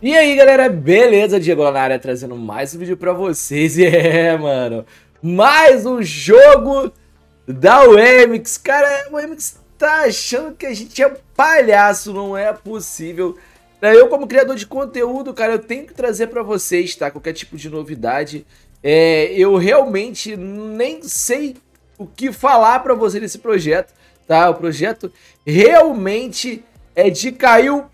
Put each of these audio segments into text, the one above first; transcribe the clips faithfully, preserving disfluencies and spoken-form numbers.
E aí galera, beleza? Diego na área trazendo mais um vídeo pra vocês. E é, mano, mais um jogo da Wemix. Cara, o Wemix tá achando que a gente é palhaço, não é possível. Eu, como criador de conteúdo, cara, eu tenho que trazer pra vocês, tá? Qualquer tipo de novidade. É, eu realmente nem sei o que falar pra vocês desse projeto, tá? O projeto realmente é de caiu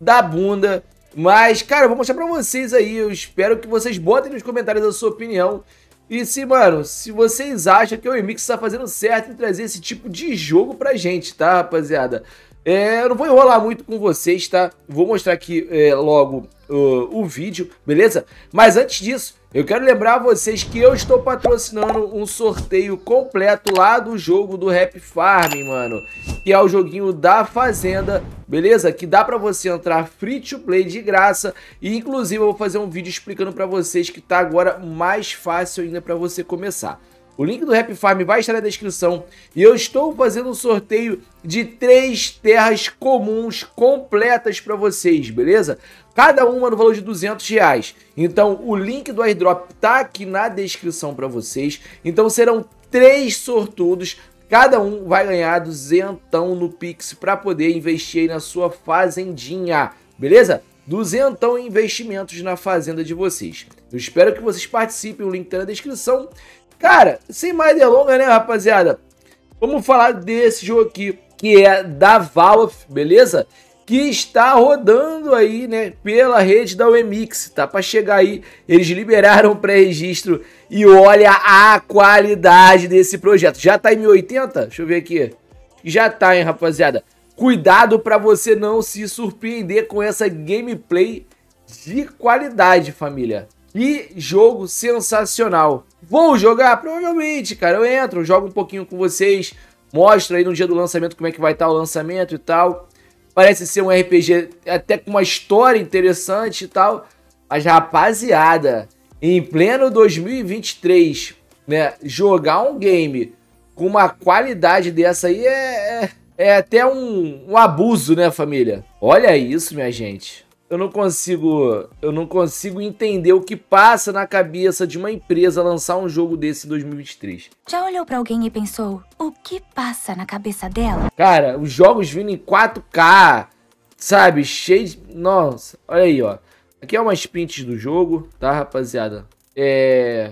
da bunda. Mas, cara, eu vou mostrar pra vocês aí, eu espero que vocês botem nos comentários a sua opinião. E se, mano, se vocês acham que o Wemix tá fazendo certo em trazer esse tipo de jogo pra gente, tá, rapaziada? É, eu não vou enrolar muito com vocês, tá? Vou mostrar aqui é, logo uh, o vídeo, beleza? Mas antes disso, eu quero lembrar a vocês que eu estou patrocinando um sorteio completo lá do jogo do Happy Farming, mano. Que é o joguinho da Fazenda, beleza? Que dá pra você entrar free to play de graça. E inclusive eu vou fazer um vídeo explicando pra vocês que tá agora mais fácil ainda pra você começar. O link do Happy Farm vai estar na descrição. E eu estou fazendo um sorteio de três terras comuns completas pra vocês, beleza? Cada uma no valor de duzentos reais. Então, o link do airdrop tá aqui na descrição para vocês. Então, serão três sortudos. Cada um vai ganhar duzentão no Pix para poder investir aí na sua fazendinha, beleza? Duzentão em investimentos na fazenda de vocês. Eu espero que vocês participem, o link tá na descrição. Cara, sem mais delongas, né, rapaziada? Vamos falar desse jogo aqui, que é da Valve, beleza? Que está rodando aí, né, pela rede da Wemix, tá? Para chegar aí, eles liberaram o pré-registro e olha a qualidade desse projeto. Já tá em mil e oitenta? Deixa eu ver aqui. Já tá, hein, rapaziada? Cuidado para você não se surpreender com essa gameplay de qualidade, família. E jogo sensacional. Vou jogar? Provavelmente, cara. Eu entro, eu jogo um pouquinho com vocês, mostro aí no dia do lançamento como é que vai estar o lançamento e tal. Parece ser um R P G até com uma história interessante e tal. Mas, rapaziada, em pleno dois mil e vinte e três, né, jogar um game com uma qualidade dessa aí é, é, é até um, um abuso, né, família? Olha isso, minha gente. Eu não consigo, eu não consigo entender o que passa na cabeça de uma empresa lançar um jogo desse em dois mil e vinte e três. Já olhou pra alguém e pensou, o que passa na cabeça dela? Cara, os jogos vindo em quatro K, sabe? Cheio de... Nossa, olha aí, ó. Aqui é umas prints do jogo, tá, rapaziada? É...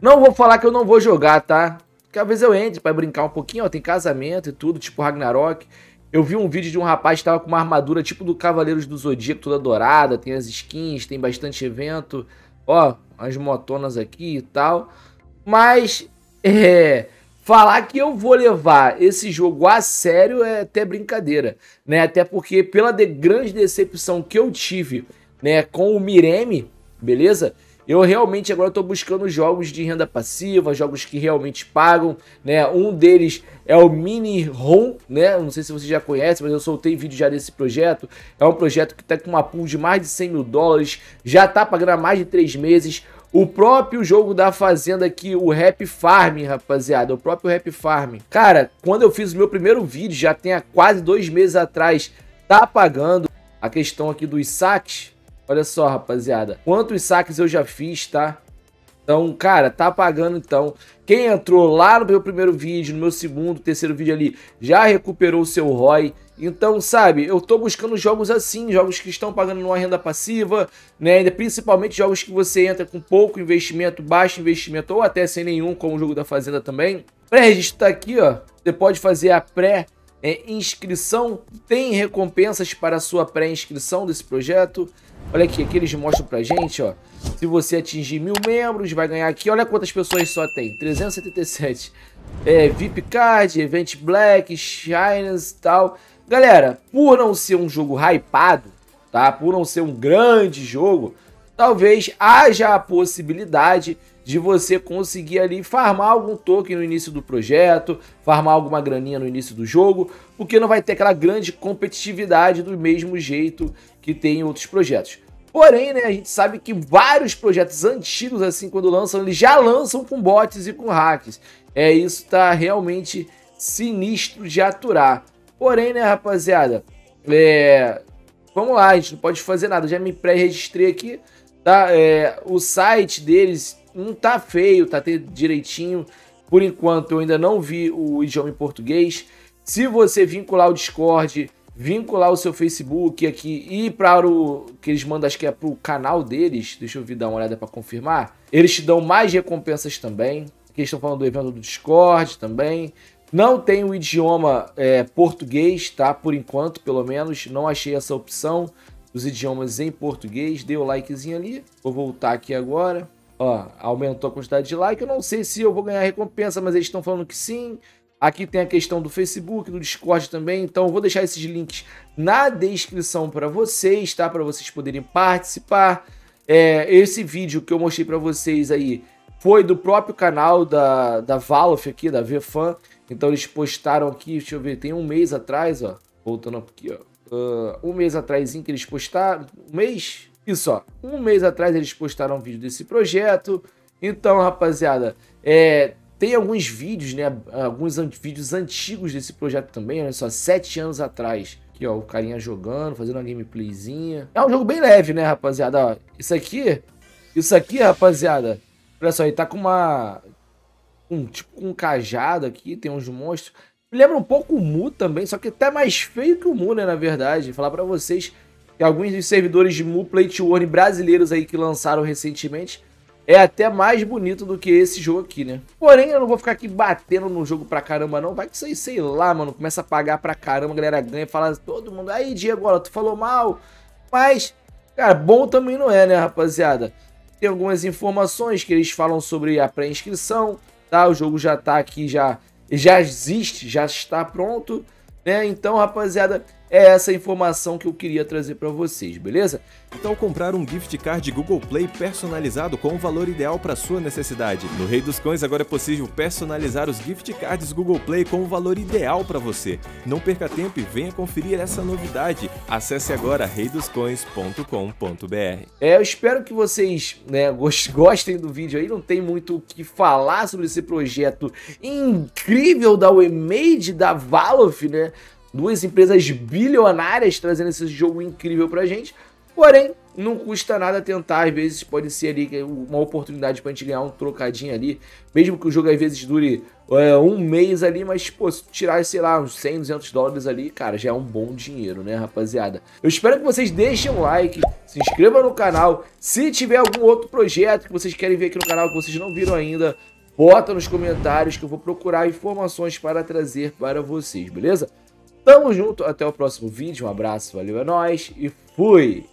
Não vou falar que eu não vou jogar, tá? Porque às vezes eu entro pra brincar um pouquinho, ó. Tem casamento e tudo, tipo Ragnarok. Eu vi um vídeo de um rapaz que tava com uma armadura tipo do Cavaleiros do Zodíaco, toda dourada, tem as skins, tem bastante evento, ó, as motonas aqui e tal. Mas, é, falar que eu vou levar esse jogo a sério é até brincadeira, né? Até porque pela de grande decepção que eu tive, né, com o Miremi, beleza? Eu realmente agora estou buscando jogos de renda passiva, jogos que realmente pagam, né? Um deles é o Mini Ron, né? Não sei se você já conhece, mas eu soltei vídeo já desse projeto. É um projeto que está com uma pool de mais de cem mil dólares, já está pagando há mais de três meses. O próprio jogo da Fazenda aqui, o Happy Farming, rapaziada, o próprio Happy Farming. Cara, quando eu fiz o meu primeiro vídeo, já tem há quase dois meses atrás, tá pagando. A questão aqui dos saques... Olha só, rapaziada, quantos saques eu já fiz, tá? Então, cara, tá pagando então. Quem entrou lá no meu primeiro vídeo, no meu segundo, terceiro vídeo ali, já recuperou o seu R O I. Então, sabe, eu tô buscando jogos assim, jogos que estão pagando numa renda passiva, né? Principalmente jogos que você entra com pouco investimento, baixo investimento ou até sem nenhum, como o jogo da Fazenda também. Pré-registro tá aqui, ó. Você pode fazer a pré É, inscrição, tem recompensas para a sua pré-inscrição desse projeto. Olha aqui, aqui eles mostram pra gente, ó. Se você atingir mil membros, vai ganhar aqui. Olha quantas pessoas só tem, trezentos e setenta e sete. É, V I P Card, Event Black, Shines e tal. Galera, por não ser um jogo hypado, tá? Por não ser um grande jogo, talvez haja a possibilidade de você conseguir ali farmar algum token no início do projeto, farmar alguma graninha no início do jogo, porque não vai ter aquela grande competitividade do mesmo jeito que tem em outros projetos. Porém, né, a gente sabe que vários projetos antigos, assim, quando lançam, eles já lançam com bots e com hacks. É, isso tá realmente sinistro de aturar. Porém, né, rapaziada, é... vamos lá, a gente não pode fazer nada. Já me pré-registrei aqui, tá? É, o site deles não tá feio, tá até direitinho. Por enquanto eu ainda não vi o idioma em português. Se você vincular o Discord, vincular o seu Facebook aqui e para o que eles mandam, acho que é para o canal deles, deixa eu vir dar uma olhada para confirmar, eles te dão mais recompensas também. Aqui estão falando do evento do Discord também. Não tem o idioma é, português, tá? Por enquanto, pelo menos, não achei essa opção dos idiomas em português. Dei o likezinho ali, vou voltar aqui agora. Ó, aumentou a quantidade de like, eu não sei se eu vou ganhar recompensa, mas eles estão falando que sim. Aqui tem a questão do Facebook, do Discord também, então eu vou deixar esses links na descrição para vocês, tá? Para vocês poderem participar. É, esse vídeo que eu mostrei para vocês aí foi do próprio canal da, da Valof aqui, da V F A M. Então eles postaram aqui, deixa eu ver, tem um mês atrás, ó, voltando aqui, ó, uh, um mês atrás que eles postaram, um mês? Isso, ó, um mês atrás eles postaram um vídeo desse projeto. Então, rapaziada, é... tem alguns vídeos, né? Alguns vídeos antigos desse projeto também, olha só, sete anos atrás. Aqui, ó, o carinha jogando, fazendo uma gameplayzinha. É um jogo bem leve, né, rapaziada? Ó, isso aqui, isso aqui, rapaziada, olha só, ele tá com uma... Um, tipo, um cajado aqui, tem uns monstros. Me lembra um pouco o Mu também, só que até mais feio que o Mu, né, na verdade. Vou falar pra vocês que alguns dos servidores de Mu Play to Earn brasileiros aí que lançaram recentemente... é até mais bonito do que esse jogo aqui, né? Porém, eu não vou ficar aqui batendo no jogo pra caramba, não. Vai que isso aí, sei lá, mano, começa a pagar pra caramba, a galera ganha, fala todo mundo, aí, Diego, olha, tu falou mal. Mas, cara, bom também não é, né, rapaziada? Tem algumas informações que eles falam sobre a pré-inscrição, tá? O jogo já tá aqui, já, já existe, já está pronto, né? Então, rapaziada... é essa informação que eu queria trazer para vocês, beleza? Então comprar um gift card Google Play personalizado com o valor ideal para sua necessidade. No Rei dos Coins agora é possível personalizar os gift cards Google Play com o valor ideal para você. Não perca tempo e venha conferir essa novidade. Acesse agora rei dos coins ponto com ponto br. É, eu espero que vocês, né, gostem do vídeo aí. Não tem muito o que falar sobre esse projeto incrível da WeMade, da Valve, né? Duas empresas bilionárias trazendo esse jogo incrível pra gente. Porém, não custa nada tentar. Às vezes pode ser ali uma oportunidade pra gente ganhar um trocadinho ali. Mesmo que o jogo às vezes dure é, um mês ali, mas pô, se tirar, sei lá, uns cem, duzentos dólares ali, cara, já é um bom dinheiro, né, rapaziada? Eu espero que vocês deixem um like, se inscrevam no canal. Se tiver algum outro projeto que vocês querem ver aqui no canal que vocês não viram ainda, bota nos comentários que eu vou procurar informações para trazer para vocês, beleza? Tamo junto, até o próximo vídeo, um abraço, valeu, é nóis e fui!